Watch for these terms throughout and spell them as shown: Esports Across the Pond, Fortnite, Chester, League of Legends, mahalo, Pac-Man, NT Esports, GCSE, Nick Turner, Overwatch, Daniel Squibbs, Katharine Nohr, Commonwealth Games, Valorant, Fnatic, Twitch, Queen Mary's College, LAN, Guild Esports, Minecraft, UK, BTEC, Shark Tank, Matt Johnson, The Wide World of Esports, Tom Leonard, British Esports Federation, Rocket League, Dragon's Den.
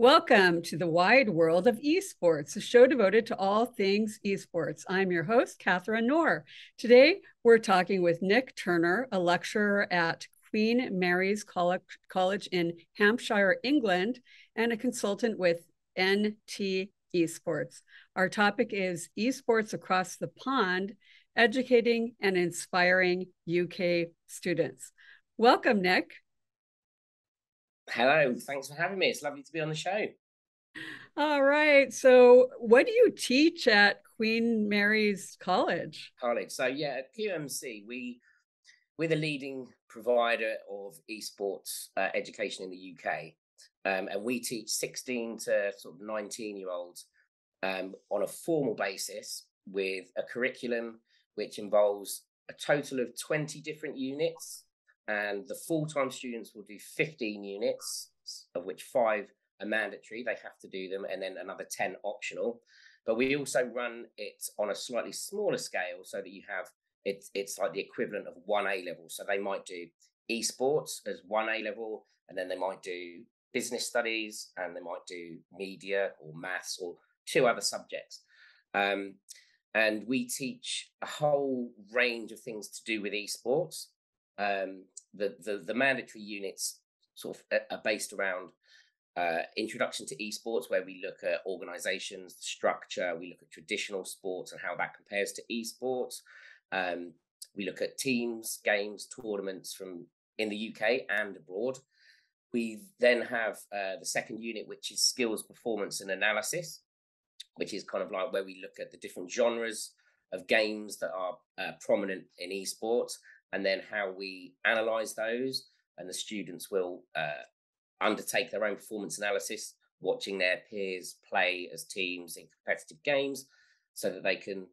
Welcome to the wide world of esports, a show devoted to all things esports. I'm your host, Katharine Nohr. Today, we're talking with Nick Turner, a lecturer at Queen Mary's College in Hampshire, England, and a consultant with NT Esports. Our topic is esports across the pond, educating and inspiring UK students. Welcome, Nick. Hello, thanks for having me. It's lovely to be on the show. All right. So what do you teach at Queen Mary's College? So yeah, at QMC, we're the leading provider of esports education in the UK. And we teach 16 to sort of 19-year-olds on a formal basis with a curriculum which involves a total of 20 different units. And the full-time students will do 15 units, of which 5 are mandatory. They have to do them, and then another 10 optional. But we also run it on a slightly smaller scale so that you have, it's like the equivalent of one A-level. So they might do esports as one A-level, and then they might do business studies, and they might do media or maths or 2 other subjects. And we teach a whole range of things to do with esports. The mandatory units sort of are based around introduction to esports, where we look at organizations, the structure, we look at traditional sports and how that compares to esports. We look at teams, games, tournaments from in the UK and abroad. We then have the second unit, which is skills, performance and analysis, which is kind of like where we look at the different genres of games that are prominent in esports, and then how we analyze those, and the students will undertake their own performance analysis, watching their peers play as teams in competitive games so that they can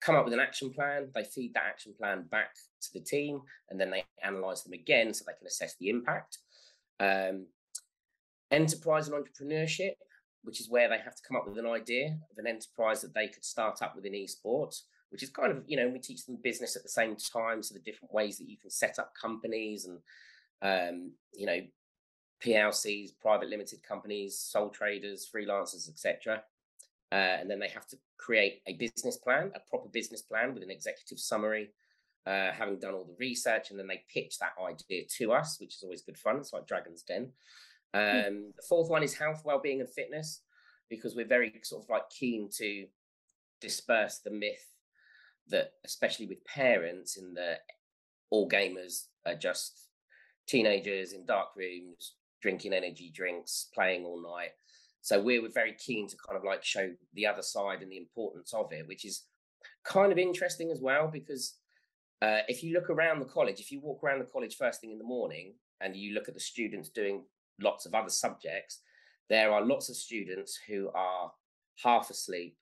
come up with an action plan. They feed that action plan back to the team, and then they analyze them again so they can assess the impact. Enterprise and entrepreneurship, which is where they have to come up with an idea of an enterprise that they could start up within esports, which is kind of, you know, we teach them business at the same time. So the different ways that you can set up companies and, you know, PLCs, private limited companies, sole traders, freelancers, etc. And then they have to create a business plan, a proper business plan with an executive summary, having done all the research, and then they pitch that idea to us, which is always good fun. It's like Dragon's Den. The fourth one is health, wellbeing and fitness, because we're very sort of like keen to disperse the myth that, especially with parents, in the all gamers are just teenagers in dark rooms drinking energy drinks, playing all night. So we were very keen to kind of like show the other side and the importance of it, which is kind of interesting as well, because if you look around the college, if you walk around the college first thing in the morning and you look at the students doing lots of other subjects, there are lots of students who are half asleep,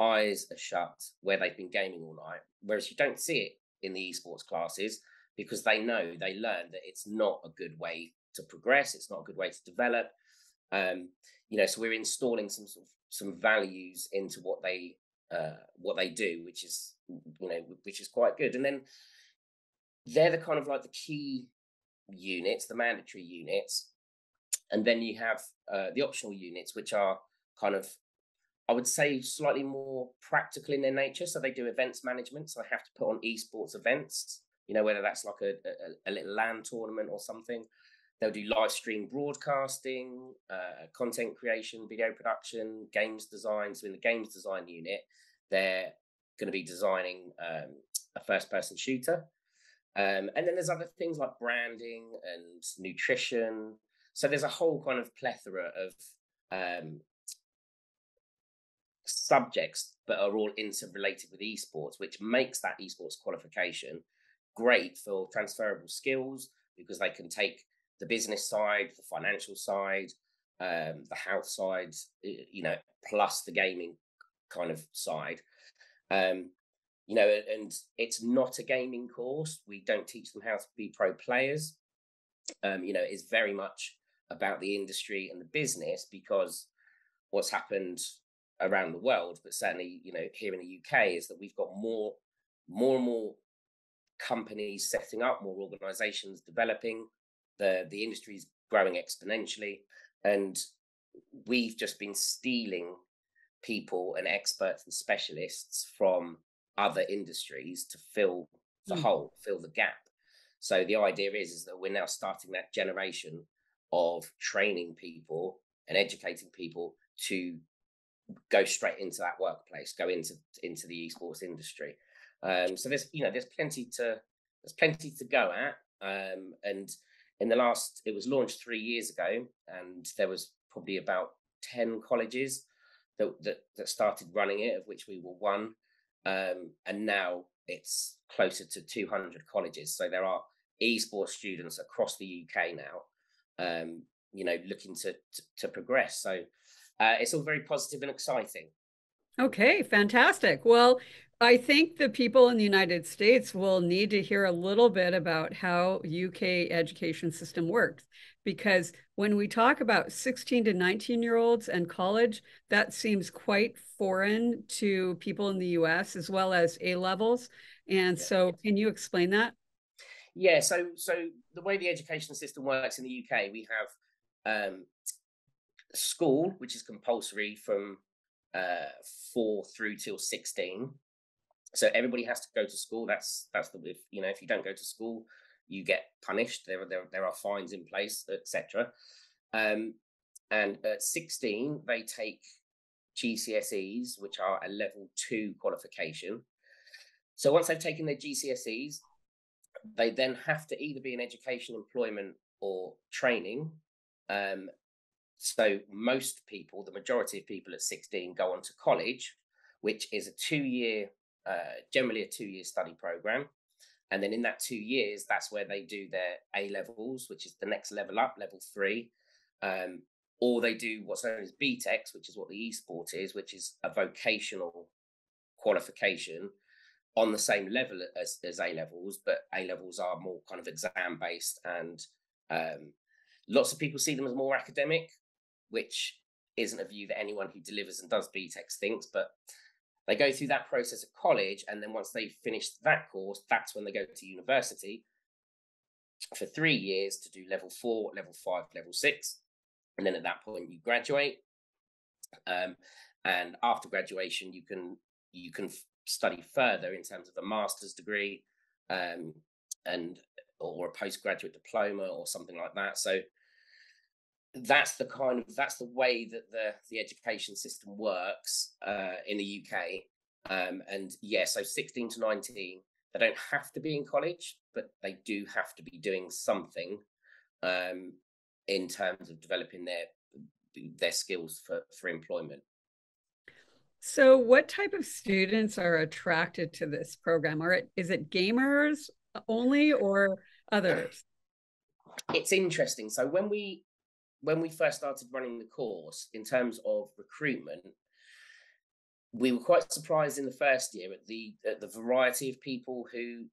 eyes are shut, where they've been gaming all night, whereas you don't see it in the esports classes, because they know, they learn that it's not a good way to progress, it's not a good way to develop. You know, so we're installing some sort of, some values into what they do, which is, you know, which is quite good. And then they're the kind of like the key units, the mandatory units, and then you have the optional units, which are kind of, I would say, slightly more practical in their nature. So they do events management. So they have to put on esports events, you know, whether that's like a little LAN tournament or something. They'll do live stream broadcasting, content creation, video production, games design. So in the games design unit, they're going to be designing a first-person shooter. And then there's other things like branding and nutrition. So there's a whole kind of plethora of subjects that are all interrelated with esports, which makes that esports qualification great for transferable skills, because they can take the business side, the financial side, the health side, you know, plus the gaming kind of side. You know, and it's not a gaming course. We don't teach them how to be pro players. You know, it's very much about the industry and the business, because what's happened around the world, but certainly, you know, here in the UK, is that we've got more and more companies setting up, more organizations developing. The industry is growing exponentially, and we've just been stealing people and experts and specialists from other industries to fill the hole, fill the gap. So the idea is that we're now starting that generation of training people and educating people to go straight into that workplace, go into the esports industry. So there's, you know, there's plenty to go at. And in the last, it was launched 3 years ago, and there was probably about 10 colleges that started running it, of which we were one. And now it's closer to 200 colleges. So there are esports students across the UK now, you know, looking to progress. So it's all very positive and exciting. Okay, fantastic. Well, I think the people in the United States will need to hear a little bit about how UK education system works, because when we talk about 16 to 19-year-olds and college, that seems quite foreign to people in the US, as well as A-levels. And so can you explain that? Yeah, so the way the education system works in the UK, we have school, which is compulsory from 4 through till 16. So everybody has to go to school. That's the, you know, if you don't go to school, you get punished. There are fines in place, etc. And at 16, they take GCSEs, which are a level 2 qualification. So once they've taken their GCSEs, they then have to either be in education, employment, or training. So most people, the majority of people at 16, go on to college, which is a 2-year. Generally a 2-year study program, and then in that 2 years, that's where they do their A levels, which is the next level up, level 3, or they do what's known as BTECs, which is what the eSport is, which is a vocational qualification on the same level as A levels, but A levels are more kind of exam based, and lots of people see them as more academic, which isn't a view that anyone who delivers and does BTECs thinks, but they go through that process at college, and then once they finish that course, that's when they go to university for 3 years to do level 4, level 5, level 6. And then at that point, you graduate. And after graduation, you can study further in terms of a master's degree or a postgraduate diploma or something like that. So that's the way that the education system works in the UK. So 16 to 19, they don't have to be in college, but they do have to be doing something in terms of developing their skills for employment. So what type of students are attracted to this program? Is it gamers only or others? It's interesting. So when we first started running the course, in terms of recruitment, we were quite surprised in the first year at the variety of people who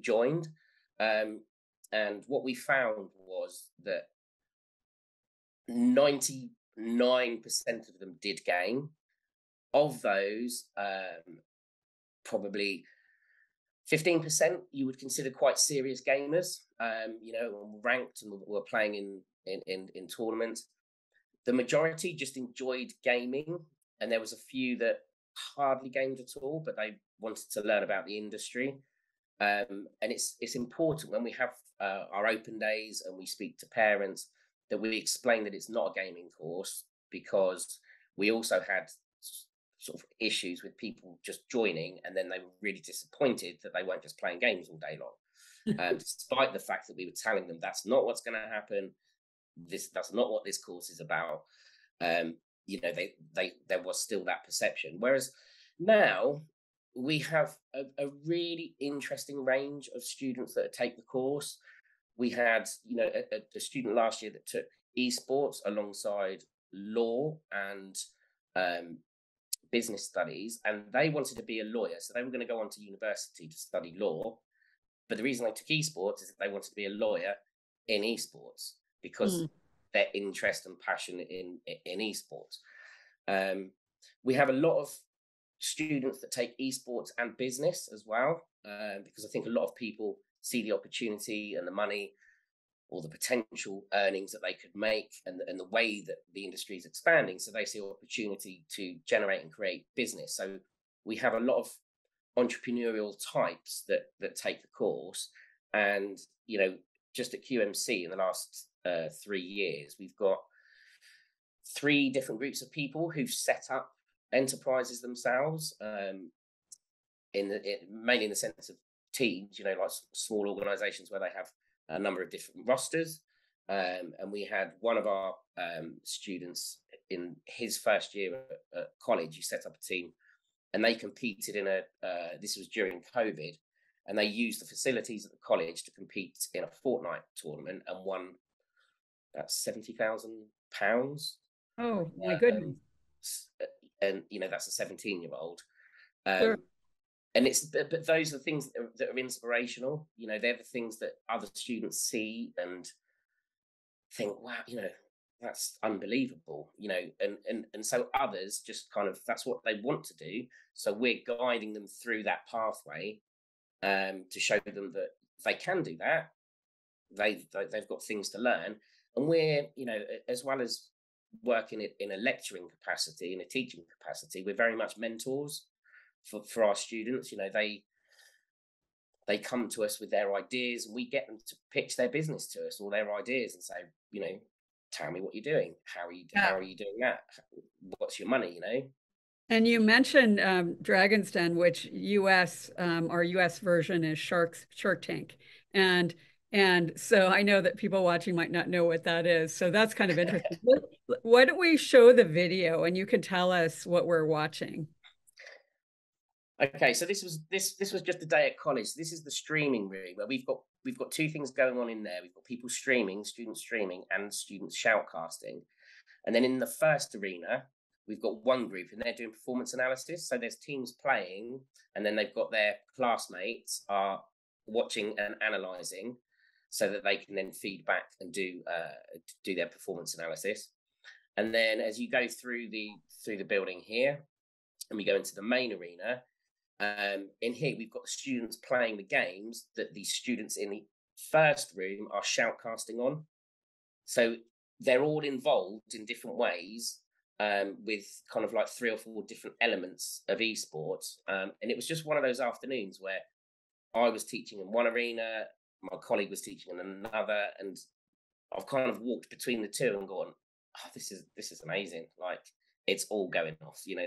joined. And what we found was that 99% of them did game. Of those, probably 15% you would consider quite serious gamers, you know, ranked and were playing in tournaments. The majority just enjoyed gaming, and there was a few that hardly gamed at all, but they wanted to learn about the industry. And it's important when we have our open days and we speak to parents that we explain that it's not a gaming course, because we also had sort of issues with people just joining, and then they were really disappointed that they weren't just playing games all day long, despite the fact that we were telling them that's not what's going to happen. That's not what this course is about. You know, there was still that perception. Whereas now we have a really interesting range of students that take the course. We had, you know, a student last year that took esports alongside law and business studies, and they wanted to be a lawyer. So they were going to go on to university to study law. But the reason they took esports is that they wanted to be a lawyer in esports, because their interest and passion in esports. We have a lot of students that take esports and business as well, because I think a lot of people see the opportunity and the money or the potential earnings that they could make, and the way that the industry is expanding. So they see opportunity to generate and create business. So we have a lot of entrepreneurial types that take the course. And, you know, just at QMC in the last 3 years, we've got 3 different groups of people who've set up enterprises themselves, mainly in the sense of teams, you know, like small organizations where they have a number of different rosters. And we had one of our students in his first year at college, he set up a team, and they competed in this was during COVID, and they used the facilities at the college to compete in a Fortnite tournament and won about £70,000. Oh, my goodness. And, you know, that's a 17-year-old. Sure. And but those are the things that are inspirational. You know, they're the things that other students see and think, wow, you know, that's unbelievable, you know, and so others just kind of, that's what they want to do. So we're guiding them through that pathway to show them that they can do that. They've got things to learn. And we're, you know, as well as working in a lecturing capacity, in a teaching capacity, we're very much mentors for our students. You know, they come to us with their ideas, and we get them to pitch their business to us, or their ideas, and say, you know, tell me what you're doing. How are you doing that? What's your money, you know? And you mentioned Dragon's Den, which our US version is Shark Tank. And so I know that people watching might not know what that is. So that's kind of interesting. Why don't we show the video and you can tell us what we're watching? Okay, so this was just a day at college. This is the streaming room where we've got 2 things going on in there. We've got people streaming, students streaming, and students shoutcasting. And then in the first arena, we've got one group and they're doing performance analysis. So there's teams playing, and then they've got their classmates are watching and analysing, so that they can then feed back and do their performance analysis. And then as you go through the building here, and we go into the main arena. In here, we've got students playing the games that the students in the first room are shoutcasting on. So they're all involved in different ways with kind of like 3 or 4 different elements of esports. And it was just one of those afternoons where I was teaching in one arena, my colleague was teaching in another, and I've kind of walked between the 2 and gone, oh, this is amazing. Like, it's all going off, you know,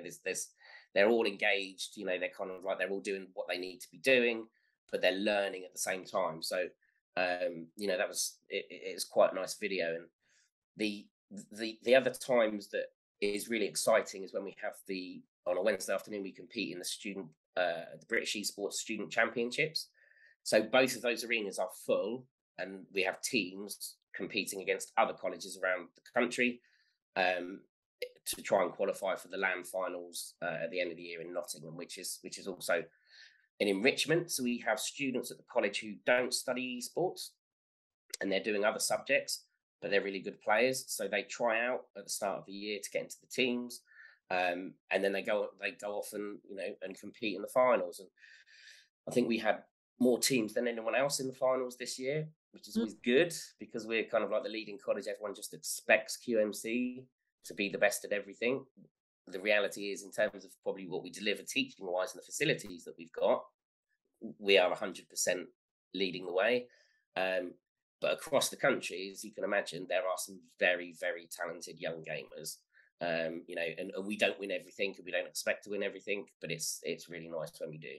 they're all engaged, you know, they're kind of like, they're all doing what they need to be doing, but they're learning at the same time. So, you know, that was, it's quite a nice video. And the other times that is really exciting is when we have on a Wednesday afternoon, we compete in the British Esports Student Championships. So both of those arenas are full, and we have teams competing against other colleges around the country, to try and qualify for the LAM finals at the end of the year in Nottingham, which is also an enrichment. So we have students at the college who don't study esports and they're doing other subjects, but they're really good players. So they try out at the start of the year to get into the teams, and then they go off and, you know, and compete in the finals. And I think we had more teams than anyone else in the finals this year, which is always good, because we're kind of like the leading college. Everyone just expects QMC to be the best at everything. The reality is, in terms of probably what we deliver teaching wise and the facilities that we've got, we are 100% leading the way. But across the country, as you can imagine, there are some very, very talented young gamers. You know, and we don't win everything, and we don't expect to win everything, but it's really nice when we do.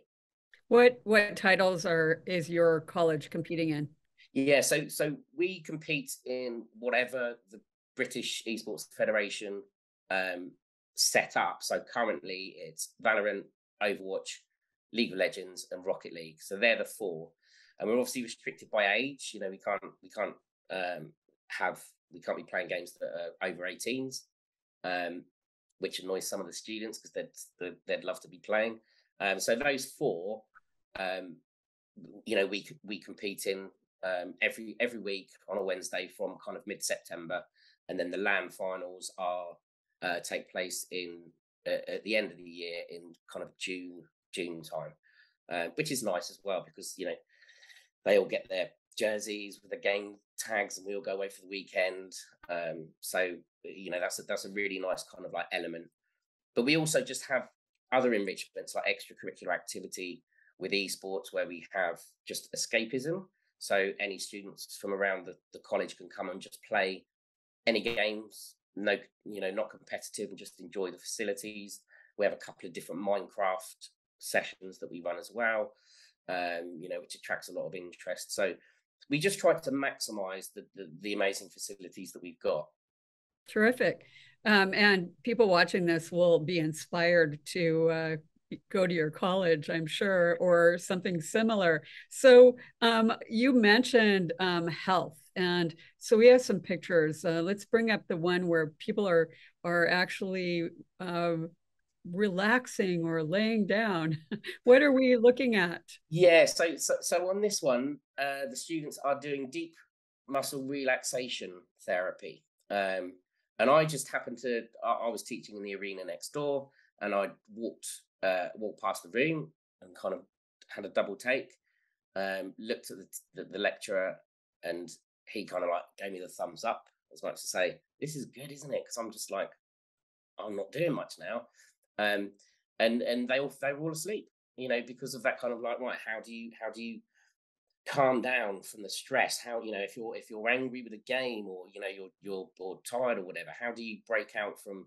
What titles is your college competing in? Yeah, so we compete in whatever the British Esports Federation set up. So currently it's Valorant, Overwatch, League of Legends, and Rocket League. So they're the 4, and we're obviously restricted by age. You know, we can't be playing games that are over 18s, which annoys some of the students because they'd love to be playing. So those 4, you know, we compete in every week on a Wednesday from kind of mid-September. And then the LAN finals take place at the end of the year in kind of June time, which is nice as well, because, you know, they all get their jerseys with the game tags, and we all go away for the weekend. So, you know, that's a really nice kind of like element. But we also just have other enrichments like extracurricular activity with esports, where we have just escapism. So any students from around the college can come and just play any games, no, you know, not competitive, and just enjoy the facilities. We have a couple of different Minecraft sessions that we run as well, you know, which attracts a lot of interest. So we just try to maximize the amazing facilities that we've got. Terrific. And people watching this will be inspired to go to your college, I'm sure, or something similar. So you mentioned health. And so we have some pictures. Let's bring up the one where people are actually relaxing or laying down. What are we looking at? Yeah, so on this one, the students are doing deep muscle relaxation therapy. And I just happened to, I was teaching in the arena next door, and I walked past the room and kind of had a double take, looked at the lecturer, and he kind of like gave me the thumbs up, as much to say, this is good, isn't it? Because I'm just like, I'm not doing much now. And they were all asleep, you know, because of that kind of like, right, how do you calm down from the stress? How, you know, if you're angry with a game, or, you know, you're tired or whatever, how do you break out from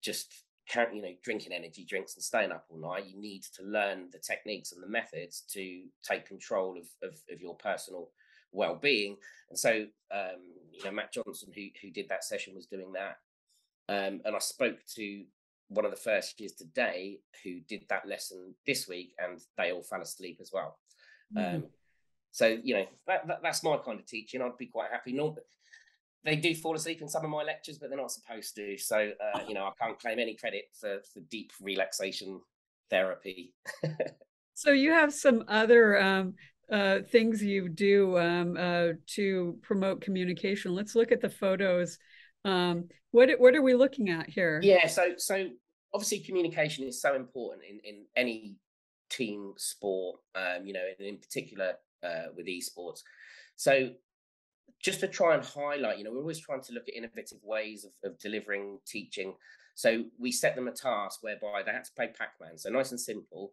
just, can't, you know, drinking energy drinks and staying up all night? You need to learn the techniques and the methods to take control of your personal well-being. And so you know, Matt Johnson, who did that session, was doing that, and I spoke to one of the first years today who did that lesson this week, and they all fell asleep as well. So, you know, that's my kind of teaching. I'd be quite happy. Normally, they do fall asleep in some of my lectures, but they're not supposed to. So, you know, I can't claim any credit for deep relaxation therapy. So you have some other things you do to promote communication. Let's look at the photos. What are we looking at here? Yeah, so obviously communication is so important in any team sport, you know, in particular with esports. So just to try and highlight, you know, we're always trying to look at innovative ways of delivering teaching. So we set them a task whereby they had to play Pac-Man, so nice and simple,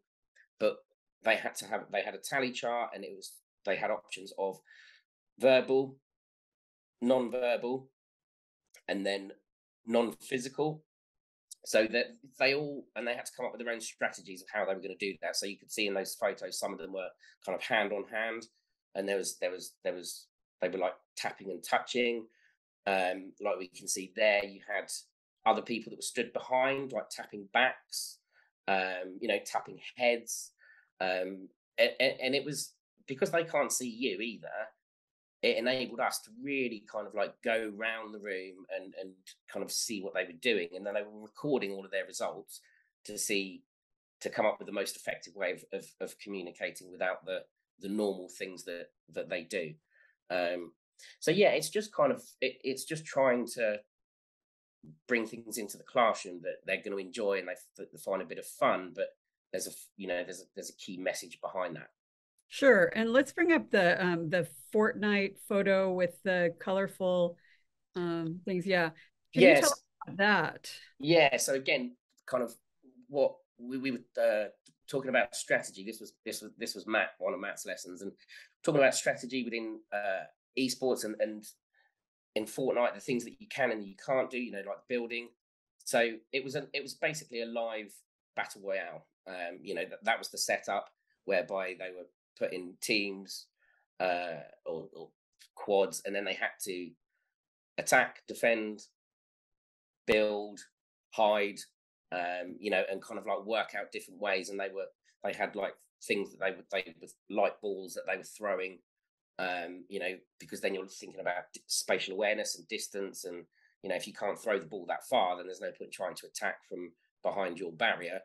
but they had a tally chart, and they had options of verbal, non-verbal, and then non-physical. So that they had to come up with their own strategies of how they were going to do that. So you could see in those photos, some of them were kind of hand on hand, and there was they were like tapping and touching. Like we can see there, you had other people that were stood behind, like tapping backs, you know, tapping heads, and it was because they can't see you either. It enabled us to really kind of like go round the room and kind of see what they were doing. And then they were recording all of their results to come up with the most effective way of communicating without the normal things that they do. So yeah, it's just kind of, it's just trying to bring things into the classroom that they're going to enjoy and they find a bit of fun, but there's a key message behind that. Sure. And let's bring up the Fortnite photo with the colorful things. Yeah. Can you tell us about that? Yeah. So again, kind of what we were talking about strategy. This was Matt, one of Matt's lessons, and talking about strategy within esports and in Fortnite, the things that you can and you can't do, you know, like building. So it was basically a live battle royale. You know, that was the setup whereby they were put in teams or quads, and then they had to attack, defend, build, hide, you know, and kind of like work out different ways. And they had like things that they would light balls that they were throwing, you know, because then you're thinking about spatial awareness and distance, and, you know, if you can't throw the ball that far, then there's no point trying to attack from behind your barrier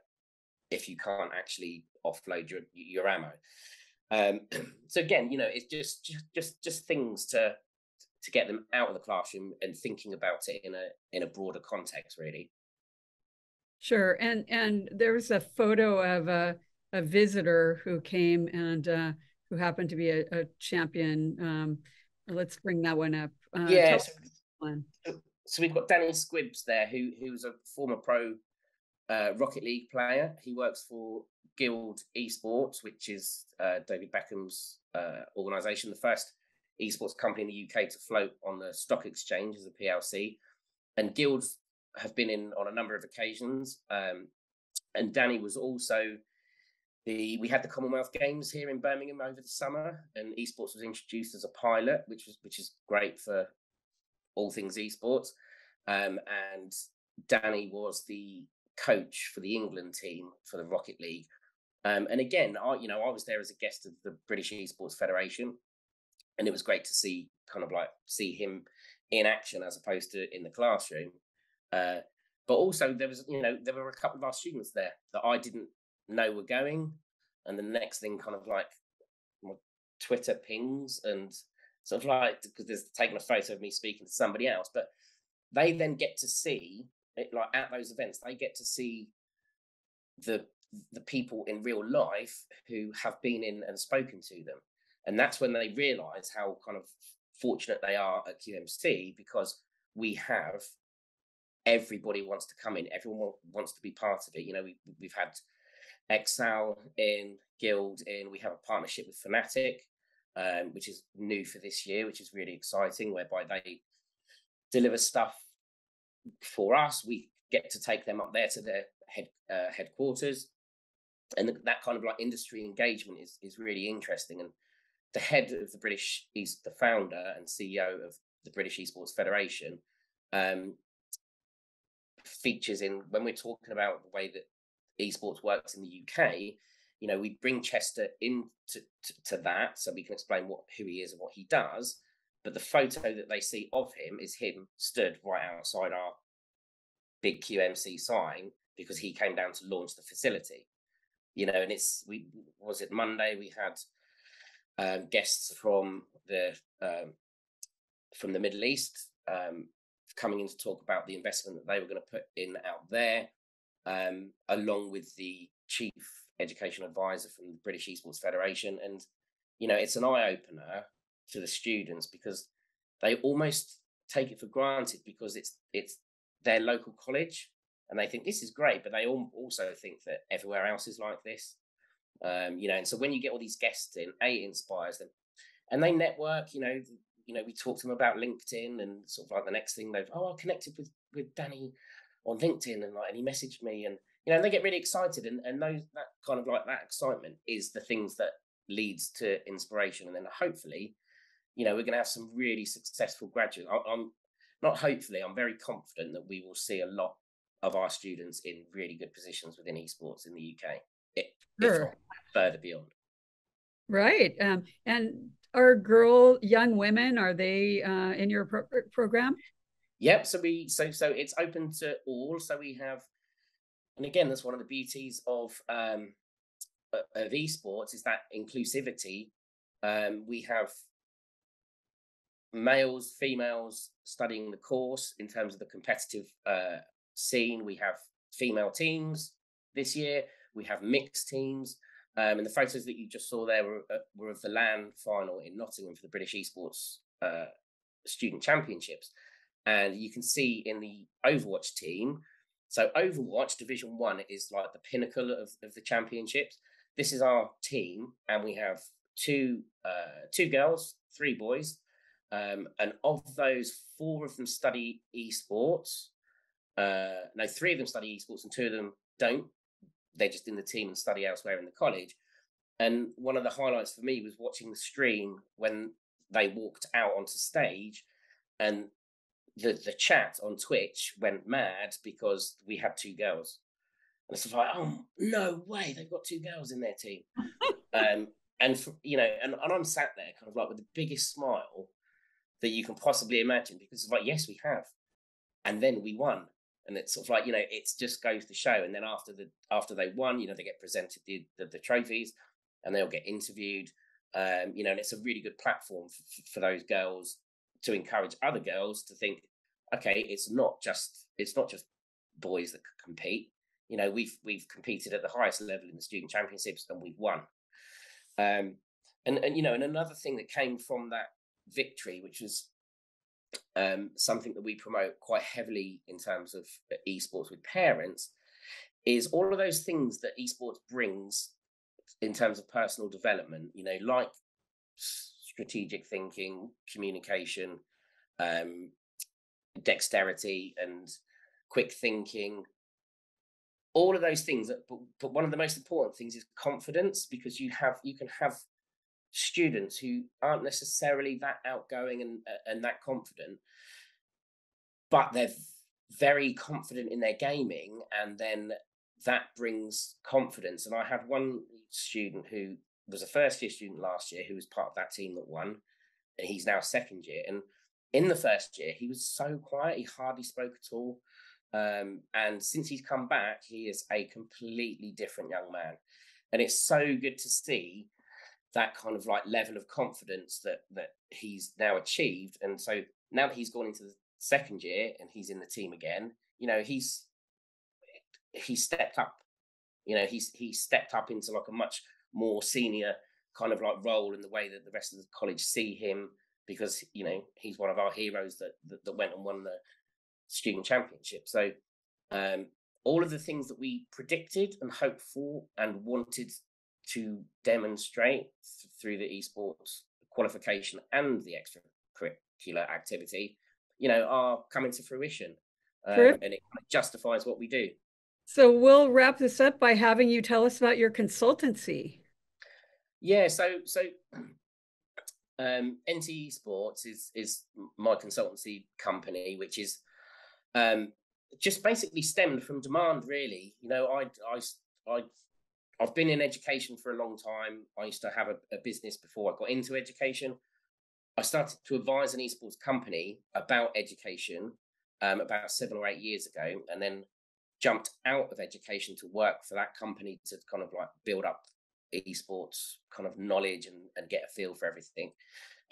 if you can't actually offload your ammo. So again, you know, it's just things to get them out of the classroom and thinking about it in a broader context, really. Sure. And there was a photo of a visitor who came and who happened to be a champion. Let's bring that one up. Yes. So we've got Daniel Squibbs there, who was a former pro Rocket League player. He works for Guild Esports, which is David Beckham's organisation, the first esports company in the UK to float on the stock exchange as a PLC. And Guilds have been in on a number of occasions. And Danny was also we had the Commonwealth Games here in Birmingham over the summer, and esports was introduced as a pilot, which is great for all things esports. And Danny was the coach for the England team for the Rocket League. And again, I was there as a guest of the British Esports Federation, and it was great to see him in action as opposed to in the classroom. But also there were a couple of our students there that I didn't know were going. And the next thing my Twitter pings and because there's taking a photo of me speaking to somebody else, but they then get to see it, at those events, they get to see the people in real life who have been in and spoken to them. And that's when they realize how fortunate they are at QMC, because we have everybody wants to come in, everyone wants to be part of it. We've had Excel in, Guild in, we have a partnership with Fnatic, which is new for this year, which is really exciting, whereby they deliver stuff for us. We get to take them up there to their headquarters. And that industry engagement is really interesting. And the head of the British, he's the founder and CEO of the British Esports Federation, features in when we're talking about the way that esports works in the UK. We bring Chester into that so we can explain who he is and what he does. But the photo that they see of him is him stood right outside our big QMC sign, because he came down to launch the facility. And Monday we had guests from the Middle East coming in to talk about the investment that they were going to put in out there, along with the chief education advisor from the British Esports Federation. And, it's an eye-opener to the students, because they almost take it for granted, because it's their local college and they think this is great, but they also think that everywhere else is like this. And so when you get all these guests in, it inspires them and they network. We talk to them about LinkedIn, and the next thing I connected with Danny on LinkedIn, and and he messaged me, and and they get really excited, and those that excitement is the things that leads to inspiration. And then hopefully, we're going to have some really successful graduates. I'm very confident that we will see a lot of our students in really good positions within esports in the UK, if further beyond. Right. And are young women, are they in your program? Yep. So it's open to all. So we have, and again, that's one of the beauties of esports, is that inclusivity. We have males, females studying the course. In terms of the competitive scene, we have female teams this year. We have mixed teams. And the photos that you just saw there were of the LAN final in Nottingham for the British Esports Student Championships. And you can see in the Overwatch team, so Overwatch Division 1 is the pinnacle of the championships. This is our team, and we have two girls, three boys. And of those, three of them study esports and two of them don't. They're just in the team and study elsewhere in the college. And one of the highlights for me was watching the stream when they walked out onto stage, and the chat on Twitch went mad because we had two girls. And it's oh, no way, they've got two girls in their team. And I'm sat there with the biggest smile that you can possibly imagine, because it's yes, we have. And then we won. And it's it just goes to show. And then after they won, they get presented the trophies, and they'll get interviewed. And it's a really good platform for those girls to encourage other girls to think, okay, it's not just boys that compete. We've competed at the highest level in the student championships and we've won. And you know, and another thing that came from that victory, which was something that we promote quite heavily in terms of esports with parents, is all of those things that esports brings in terms of personal development, you know, like strategic thinking, communication, dexterity and quick thinking, all of those things. But one of the most important things is confidence, because you can have students who aren't necessarily that outgoing and that confident, but they're very confident in their gaming, and then that brings confidence. And I had one student who was a first year student last year who was part of that team that won, and he's now second year. And in the first year, he was so quiet, he hardly spoke at all. And since he's come back, he is a completely different young man. And it's so good to see that kind of like level of confidence that he's now achieved. And so now that he's gone into the second year and he's in the team again, you know, he stepped up, you know, he stepped up into like a much more senior kind of like role in the way that the rest of the college see him, because, you know, he's one of our heroes that went and won the student championship. So all of the things that we predicted and hoped for and wanted to demonstrate through the esports qualification and the extracurricular activity, you know, are coming to fruition, and it justifies what we do. So we'll wrap this up by having you tell us about your consultancy. Yeah, so NT Esports is my consultancy company, which is just basically stemmed from demand, really. You know, I've been in education for a long time. I used to have a business before I got into education. I started to advise an esports company about education about 7 or 8 years ago, and then jumped out of education to work for that company to kind of like build up esports kind of knowledge and get a feel for everything.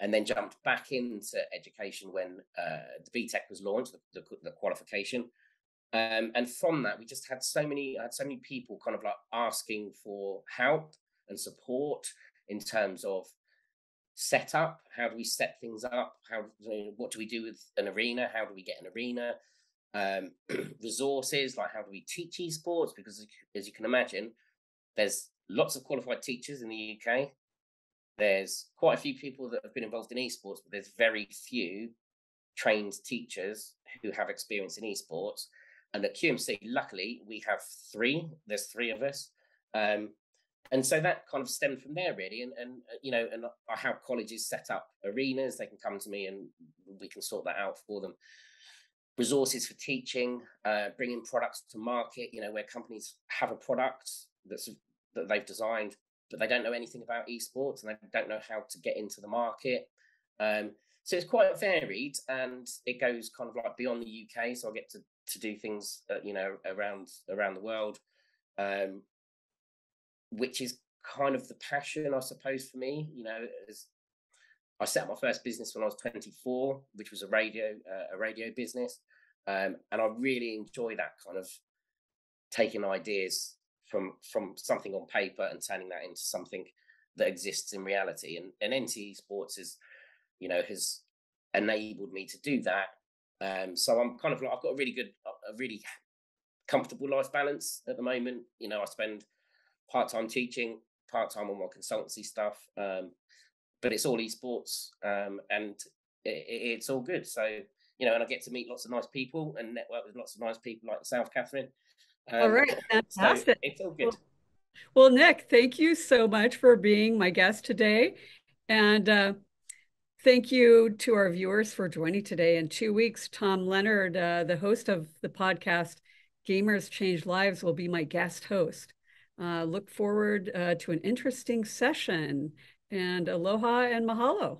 And then jumped back into education when the BTEC was launched, the qualification. And from that, we just had I had so many people kind of like asking for help and support in terms of setup. How do we set things up? What do we do with an arena? How do we get an arena? Resources, like how do we teach esports? Because as you can imagine, there's lots of qualified teachers in the UK. There's quite a few people that have been involved in esports, but there's very few trained teachers who have experience in esports. And at QMC, luckily, we have three. There's three of us. And so that kind of stemmed from there, really. And you know, and I help colleges set up arenas. They can come to me and we can sort that out for them. Resources for teaching, bringing products to market, you know, where companies have a product that they've designed, but they don't know anything about esports and they don't know how to get into the market. So it's quite varied, and it goes kind of like beyond the UK. So I get to do things, you know, around the world, which is kind of the passion, I suppose, for me. You know, I set up my first business when I was 24, which was a radio business, and I really enjoy that kind of taking ideas from something on paper and turning that into something that exists in reality. And NT Esports is, you know, has enabled me to do that. So I'm kind of like, I've got a really comfortable life balance at the moment. You know, I spend part-time teaching, part-time on my consultancy stuff, but it's all esports, and it's all good. So, you know, and I get to meet lots of nice people and network with lots of nice people like yourself, Katharine. All right, fantastic. So it's all good. Well, Nick, thank you so much for being my guest today. And thank you to our viewers for joining today. In 2 weeks, Tom Leonard, the host of the podcast, Gamers Change Lives, will be my guest host. Look forward to an interesting session. And aloha and mahalo.